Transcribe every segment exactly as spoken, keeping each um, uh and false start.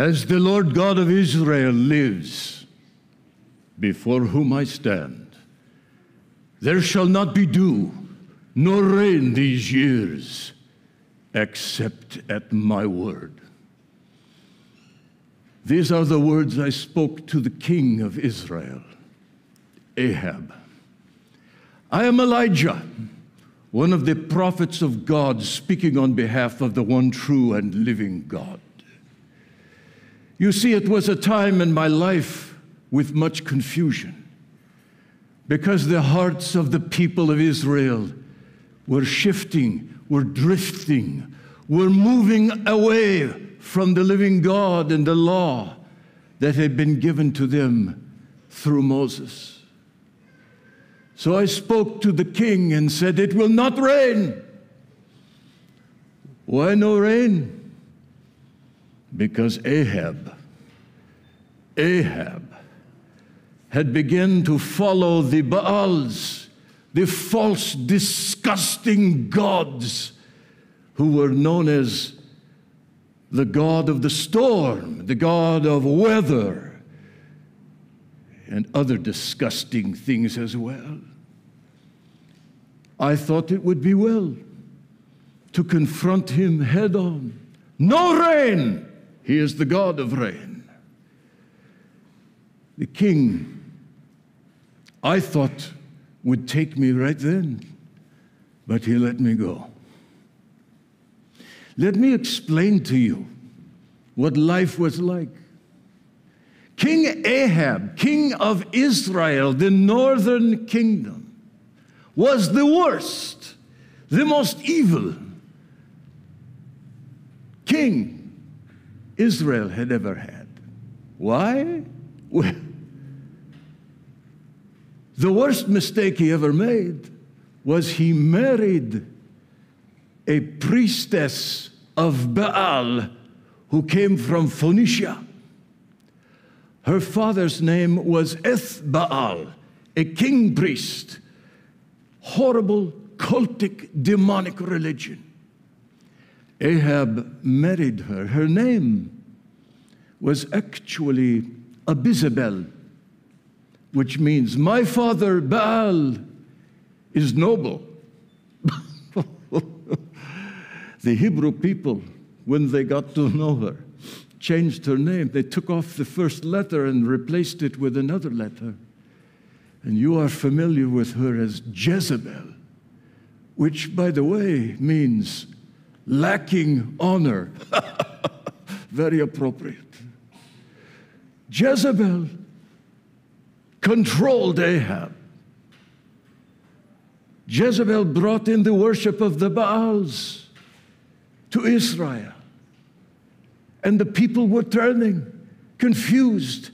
As the Lord God of Israel lives, before whom I stand, there shall not be dew nor rain these years, except at my word. These are the words I spoke to the king of Israel, Ahab. I am Elijah, one of the prophets of God, speaking on behalf of the one true and living God. You see, it was a time in my life with much confusion, because the hearts of the people of Israel were shifting, were drifting, were moving away from the living God and the law that had been given to them through Moses. So I spoke to the king and said, it will not rain. Why no rain? Because Ahab, Ahab had begun to follow the Baals, the false, disgusting gods who were known as the god of the storm, the god of weather, and other disgusting things as well. I thought it would be well to confront him head on. No rain! He is the God of rain. The king, I thought, would take me right then, but he let me go. Let me explain to you what life was like. King Ahab, king of Israel, the northern kingdom, was the worst, the most evil king Israel had ever had. Why? Well, the worst mistake he ever made was he married a priestess of Baal who came from Phoenicia. Her father's name was Ethbaal, a king priest. Horrible, cultic, demonic religion. Ahab married her. Her name was actually Abizabel, which means, my father Baal is noble. The Hebrew people, when they got to know her, changed her name. They took off the first letter and replaced it with another letter. And you are familiar with her as Jezebel, which, by the way, means lacking honor. Very appropriate. Jezebel controlled Ahab. Jezebel brought in the worship of the Baals to Israel. And the people were turning, confused.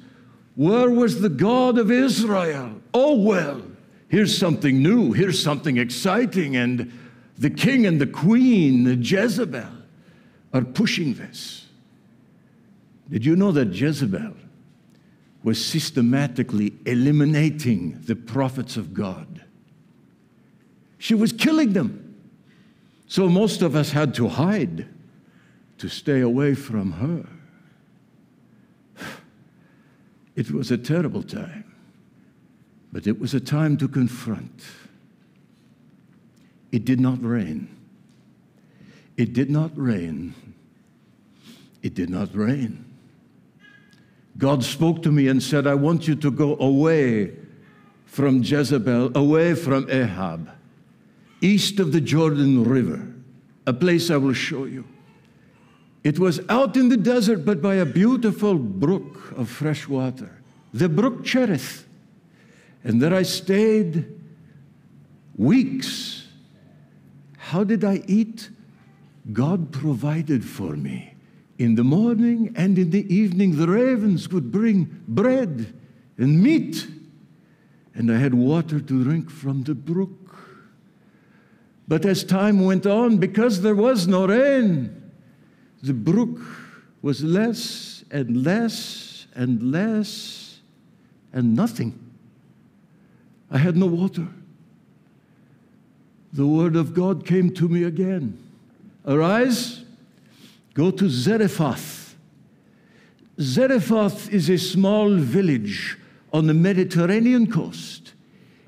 Where was the God of Israel? Oh, well, here's something new, here's something exciting, and the king and the queen, Jezebel, are pushing this. Did you know that Jezebel was systematically eliminating the prophets of God? She was killing them. So most of us had to hide to stay away from her. It was a terrible time, but it was a time to confront. It did not rain. It did not rain. It did not rain. God spoke to me and said, I want you to go away from Jezebel, away from Ahab, east of the Jordan River, a place I will show you. It was out in the desert, but by a beautiful brook of fresh water, the brook Cherith. And there I stayed weeks. How did I eat? God provided for me. In the morning and in the evening, the ravens would bring bread and meat, and I had water to drink from the brook. But as time went on, because there was no rain, the brook was less and less and less and nothing. I had no water. The word of God came to me again. Arise, go to Zarephath. Zarephath is a small village on the Mediterranean coast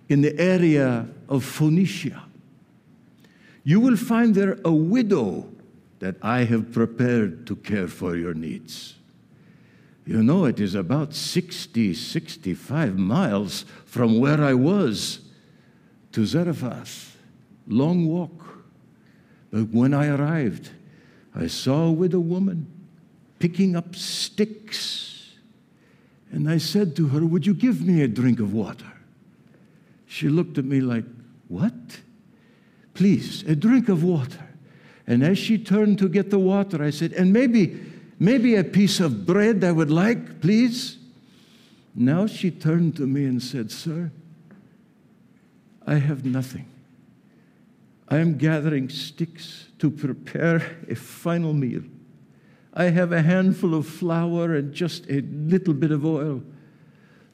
in the area of Phoenicia. You will find there a widow that I have prepared to care for your needs. You know, it is about sixty, sixty-five miles from where I was to Zarephath. Long walk. But when I arrived, I saw a widow woman picking up sticks. And I said to her, "Would you give me a drink of water?" She looked at me like, "What?" "Please, a drink of water." And as she turned to get the water, I said, "And maybe, maybe a piece of bread I would like, please." Now she turned to me and said, "Sir, I have nothing. I am gathering sticks to prepare a final meal. I have a handful of flour and just a little bit of oil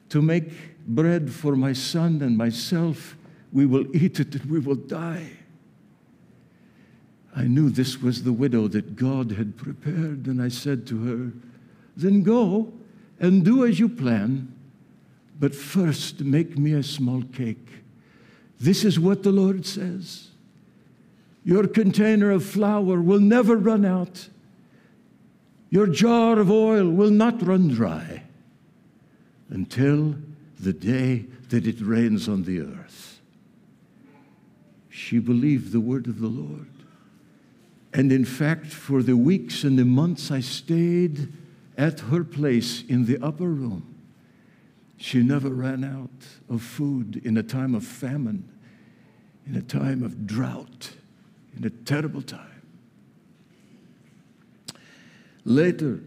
to make bread for my son and myself. We will eat it and we will die." I knew this was the widow that God had prepared, and I said to her, "Then go and do as you plan, but first make me a small cake. This is what the Lord says. Your container of flour will never run out. Your jar of oil will not run dry until the day that it rains on the earth." She believed the word of the Lord. And in fact, for the weeks and the months I stayed at her place in the upper room, she never ran out of food in a time of famine, in a time of drought, in a terrible time. Later,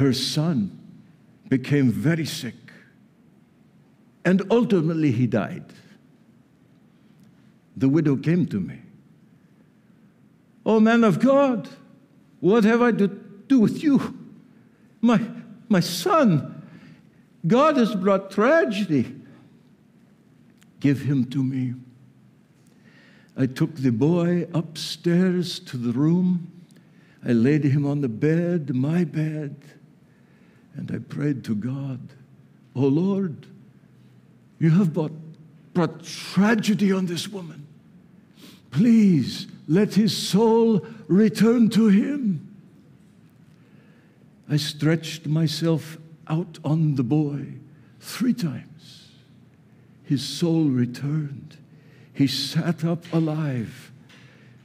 her son became very sick, and ultimately he died. The widow came to me. "Oh, man of God, what have I to do with you? My, my son, God has brought tragedy. Give him to me." I took the boy upstairs to the room. I laid him on the bed, my bed, and I prayed to God, "Oh, Lord, you have brought, brought tragedy on this woman. Please, let his soul return to him." I stretched myself out on the boy three times. His soul returned. He sat up alive.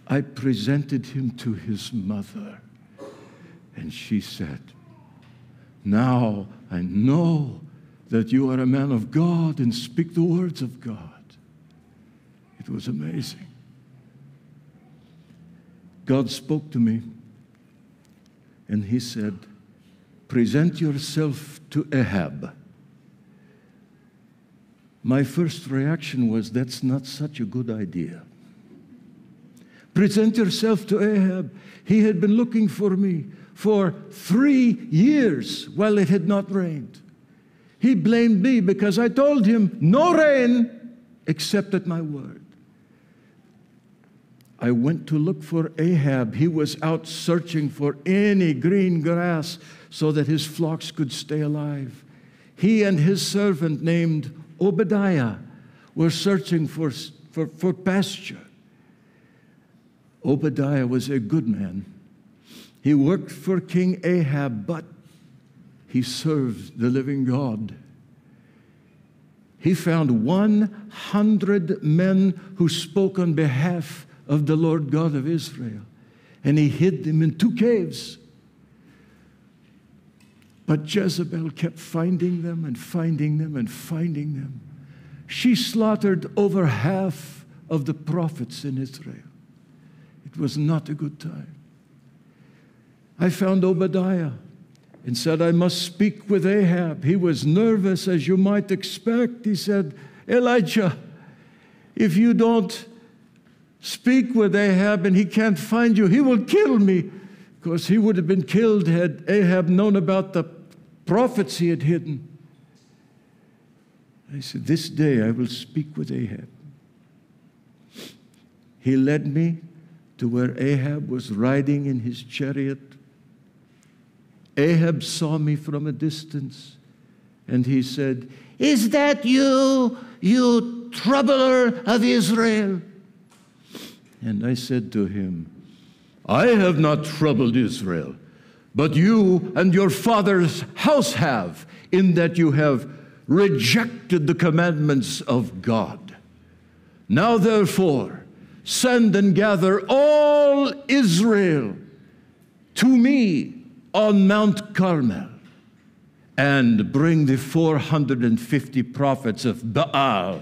I presented him to his mother, and she said, "Now I know that you are a man of God and speak the words of God." It was amazing. God spoke to me, and he said, "Present yourself to Ahab." My first reaction was, that's not such a good idea. Present yourself to Ahab. He had been looking for me for three years while it had not rained. He blamed me because I told him, "No rain except at my word." I went to look for Ahab. He was out searching for any green grass so that his flocks could stay alive. He and his servant named Obadiah were searching for, for, for pasture. Obadiah was a good man. He worked for King Ahab, but he served the living God. He found one hundred men who spoke on behalf of of the Lord God of Israel, and he hid them in two caves. But Jezebel kept finding them and finding them and finding them. She slaughtered over half of the prophets in Israel. It was not a good time. I found Obadiah and said, "I must speak with Ahab." He was nervous, as you might expect. He said, "Elijah, if you don't speak with Ahab and he can't find you, he will kill me." Of course, he would have been killed had Ahab known about the prophets he had hidden. I said, "This day I will speak with Ahab." He led me to where Ahab was riding in his chariot Ahab saw me from a distance, and he said, "Is that you, you troubler of Israel?" And I said to him, "I have not troubled Israel, but you and your father's house have, in that you have rejected the commandments of God. Now therefore, send and gather all Israel to me on Mount Carmel, and bring the four hundred fifty prophets of Baal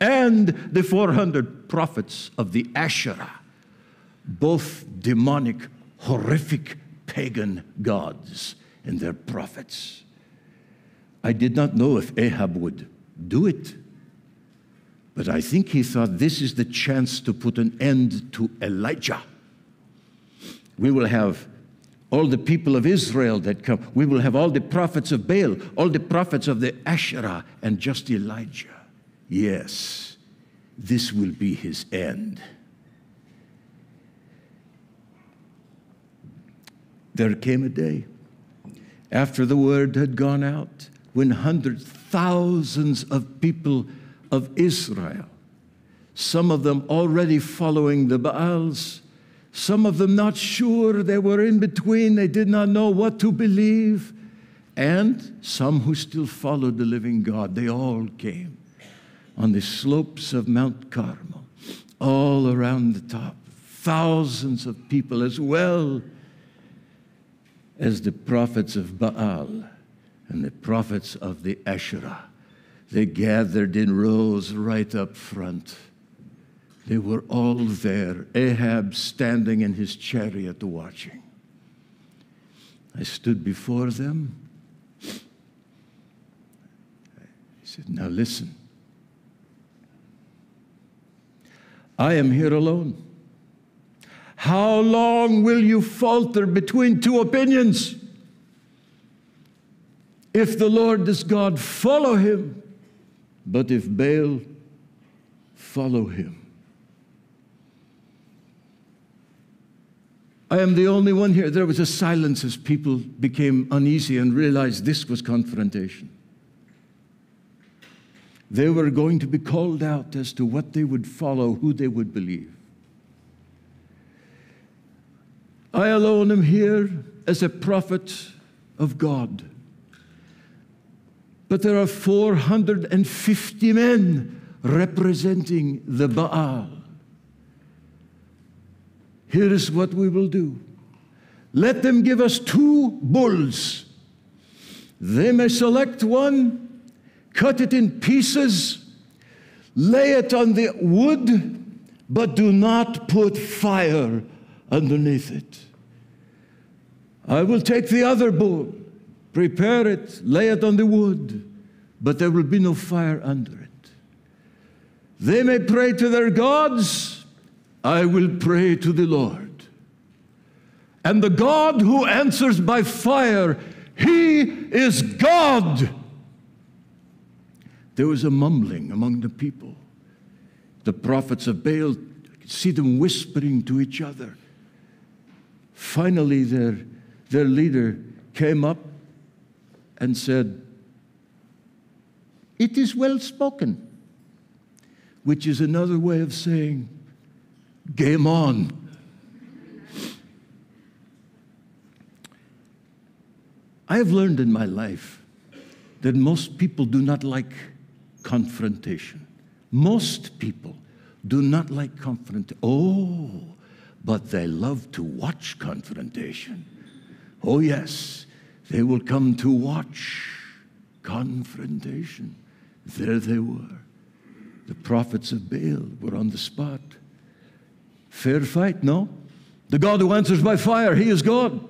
and the four hundred prophets of the Asherah, both demonic, horrific, pagan gods and their prophets." I did not know if Ahab would do it, but I think he thought this is the chance to put an end to Elijah. We will have all the people of Israel that come. We will have all the prophets of Baal, all the prophets of the Asherah, and just Elijah. Yes, this will be his end. There came a day, after the word had gone out, when hundreds, thousands of people of Israel, some of them already following the Baals, some of them not sure, they were in between, they did not know what to believe, and some who still followed the living God, they all came on the slopes of Mount Carmel, all around the top, thousands of people, as well as the prophets of Baal and the prophets of the Asherah. They gathered in rows right up front. They were all there, Ahab standing in his chariot watching. I stood before them. He said, "Now listen, I am here alone. How long will you falter between two opinions? If the Lord is God, follow him. But if Baal, follow him. I am the only one here." There was a silence as people became uneasy and realized this was confrontation. They were going to be called out as to what they would follow, who they would believe. I alone am here as a prophet of God. But there are four hundred fifty men representing the Baal. Here is what we will do. Let them give us two bulls. They may select one, cut it in pieces, lay it on the wood, but do not put fire underneath it. I will take the other bull, prepare it, lay it on the wood, but there will be no fire under it. They may pray to their gods, I will pray to the Lord. And the God who answers by fire, he is God. There was a mumbling among the people. The prophets of Baal, see them whispering to each other. Finally, their, their leader came up and said, "It is well spoken," which is another way of saying, "Game on." I have learned in my life that most people do not like confrontation. Most people do not like confrontation. Oh, but they love to watch confrontation. Oh, yes, they will come to watch confrontation. There they were. The prophets of Baal were on the spot. Fair fight, no? The God who answers by fire, he is God.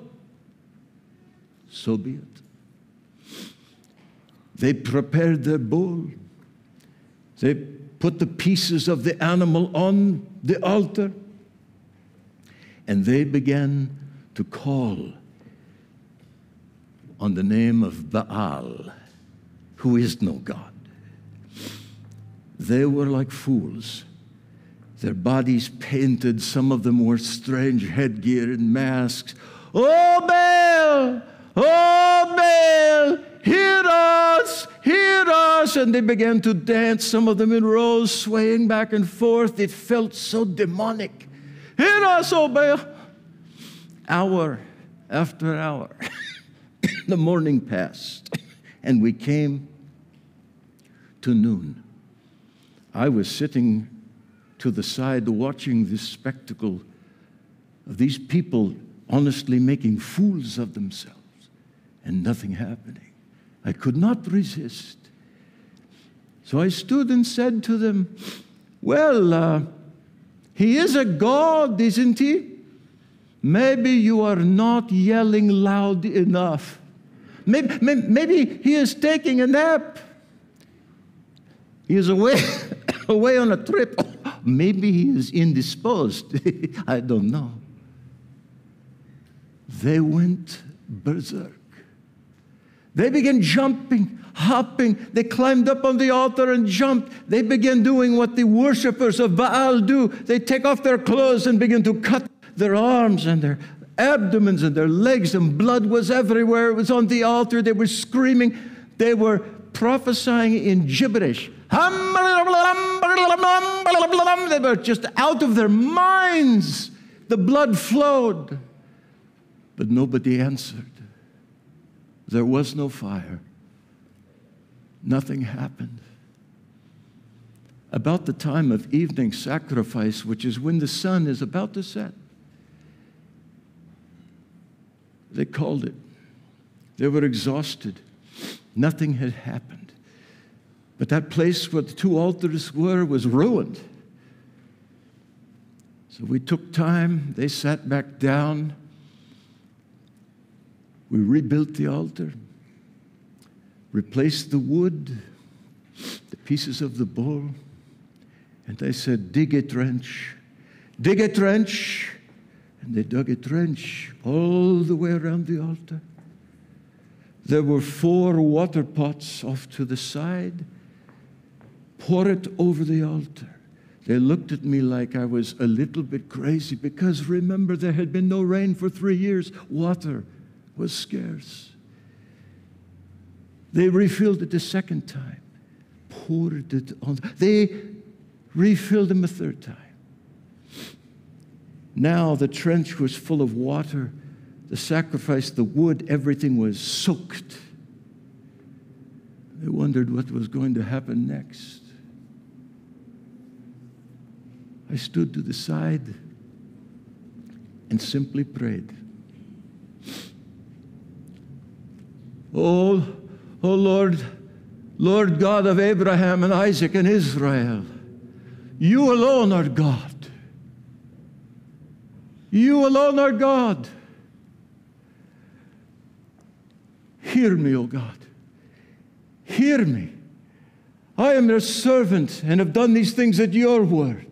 So be it. They prepared their bull. They put the pieces of the animal on the altar, and they began to call on the name of Baal, who is no God. They were like fools, their bodies painted. Some of them wore strange headgear and masks. "Oh, Baal! "Oh, Baal, hear us, hear us." And they began to dance, some of them in rows, swaying back and forth. It felt so demonic. "Hear us, O Baal." Hour after hour, the morning passed, and we came to noon. I was sitting to the side watching this spectacle of these people honestly making fools of themselves and nothing happening. I could not resist. So I stood and said to them, "Well, uh, he is a god, isn't he? Maybe you are not yelling loud enough. Maybe, maybe he is taking a nap. He is away, away on a trip. Maybe he is indisposed." I don't know. They went berserk. They began jumping, hopping. They climbed up on the altar and jumped. They began doing what the worshippers of Baal do. They take off their clothes and begin to cut their arms and their abdomens and their legs, and blood was everywhere. It was on the altar. They were screaming. They were prophesying in gibberish. They were just out of their minds. The blood flowed. But nobody answered. There was no fire. Nothing happened. About the time of evening sacrifice, which is when the sun is about to set, they called it. They were exhausted. Nothing had happened. But that place where the two altars were was ruined. So we took time. They sat back down. We rebuilt the altar, replaced the wood, the pieces of the bowl, and I said, "Dig a trench, dig a trench." And they dug a trench all the way around the altar. There were four water pots off to the side. Pour it over the altar. They looked at me like I was a little bit crazy because, remember, there had been no rain for three years. Water was scarce. They refilled it a second time. Poured it on. They refilled them a third time. Now the trench was full of water. The sacrifice, the wood, everything was soaked. They wondered what was going to happen next. I stood to the side and simply prayed. "Oh, oh Lord, Lord God of Abraham and Isaac and Israel, you alone are God. You alone are God. Hear me, O God. Hear me. I am your servant and have done these things at your word.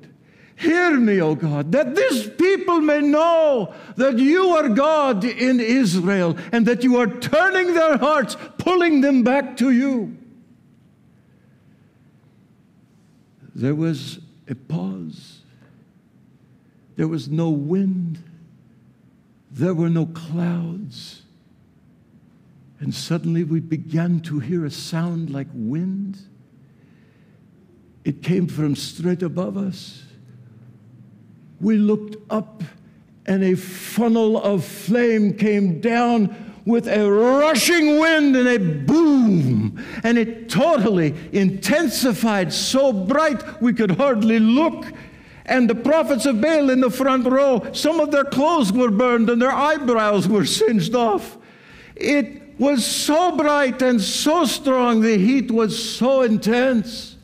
Hear me, O God, that this people may know that you are God in Israel and that you are turning their hearts, pulling them back to you." There was a pause. There was no wind. There were no clouds. And suddenly we began to hear a sound like wind. It came from straight above us. We looked up, and a funnel of flame came down with a rushing wind and a boom. And it totally intensified, so bright we could hardly look. And the prophets of Baal in the front row, some of their clothes were burned and their eyebrows were singed off. It was so bright and so strong, the heat was so intense.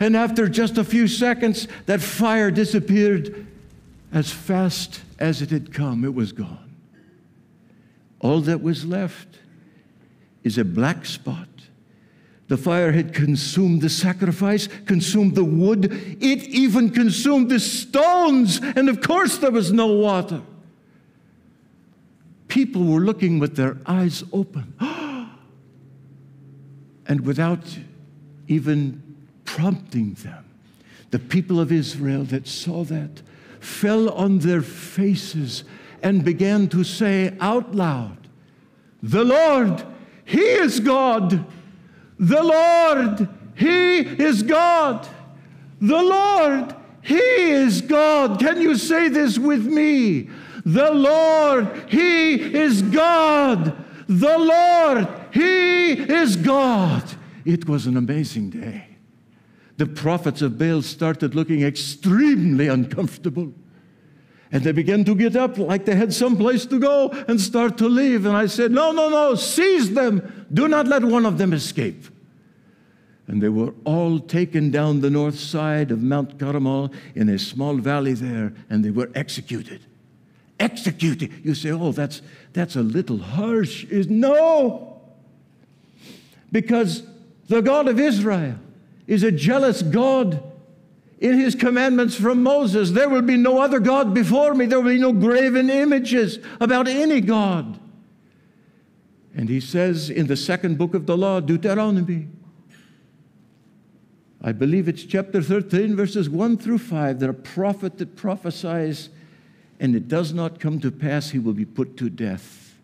And after just a few seconds, that fire disappeared as fast as it had come. It was gone. All that was left is a black spot. The fire had consumed the sacrifice, consumed the wood. It even consumed the stones. And of course there was no water. People were looking with their eyes open. And without even prompting them, the people of Israel that saw that fell on their faces and began to say out loud, The Lord, He is God. The Lord, He is God. The Lord, He is God. Can you say this with me? The Lord, He is God. The Lord, He is God. It was an amazing day. The prophets of Baal started looking extremely uncomfortable. And they began to get up like they had someplace to go and start to leave. And I said, no, no, no, seize them. Do not let one of them escape. And they were all taken down the north side of Mount Carmel in a small valley there, and they were executed. Executed. You say, oh, that's, that's a little harsh. No. Because the God of Israel is a jealous God. In His commandments from Moses, there will be no other God before me. There will be no graven images about any God. And He says in the second book of the law, Deuteronomy, I believe it's chapter thirteen, verses one through five, that a prophet that prophesies and it does not come to pass, he will be put to death.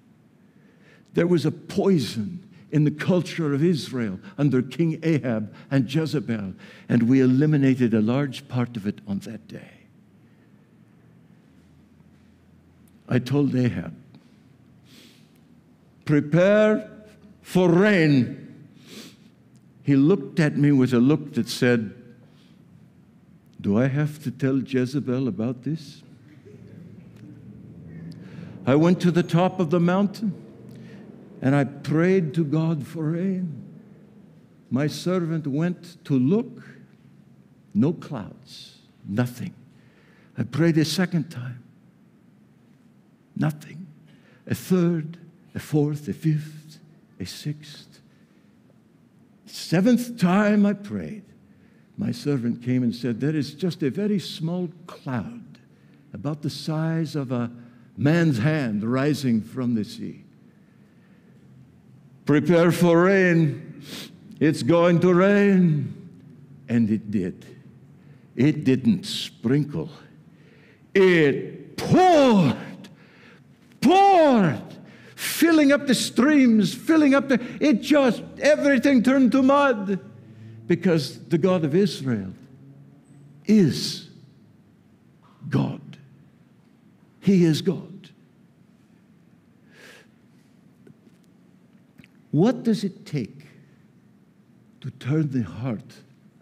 There was a poison in the culture of Israel under King Ahab and Jezebel, and we eliminated a large part of it on that day. I told Ahab, prepare for rain. He looked at me with a look that said, do I have to tell Jezebel about this? I went to the top of the mountain, and I prayed to God for rain. My servant went to look. No clouds. Nothing. I prayed a second time. Nothing. A third, a fourth, a fifth, a sixth. Seventh time I prayed. My servant came and said, there is just a very small cloud about the size of a man's hand rising from the sea. Prepare for rain. It's going to rain. And it did. It didn't sprinkle. It poured, poured, filling up the streams, filling up the, it just, everything turned to mud. Because the God of Israel is God. He is God. What does it take to turn the heart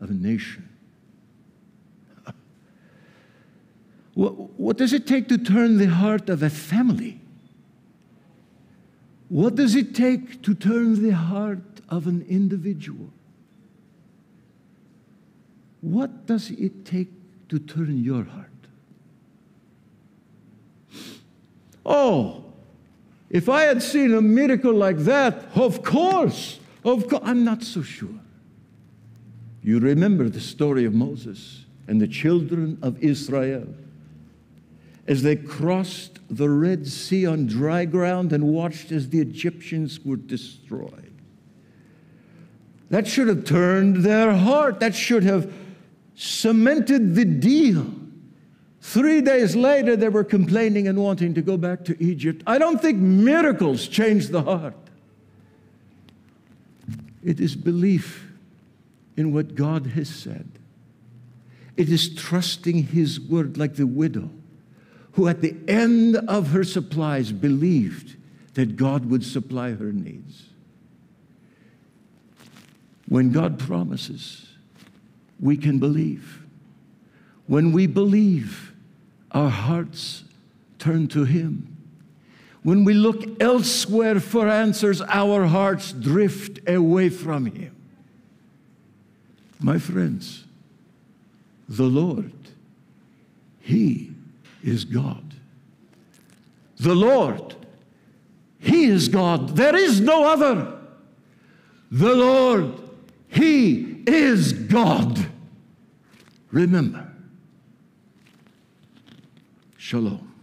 of a nation? What, what does it take to turn the heart of a family? What does it take to turn the heart of an individual? What does it take to turn your heart? Oh! If I had seen a miracle like that, of course, of course, I'm not so sure. You remember the story of Moses and the children of Israel as they crossed the Red Sea on dry ground and watched as the Egyptians were destroyed. That should have turned their heart. That should have cemented the deal. Three days later, they were complaining and wanting to go back to Egypt. I don't think miracles change the heart. It is belief in what God has said. It is trusting His word like the widow who at the end of her supplies believed that God would supply her needs. When God promises, we can believe. When we believe, our hearts turn to Him. When we look elsewhere for answers, our hearts drift away from Him. My friends, the Lord, He is God. The Lord, He is God. There is no other. The Lord, He is God. Remember. Shalom.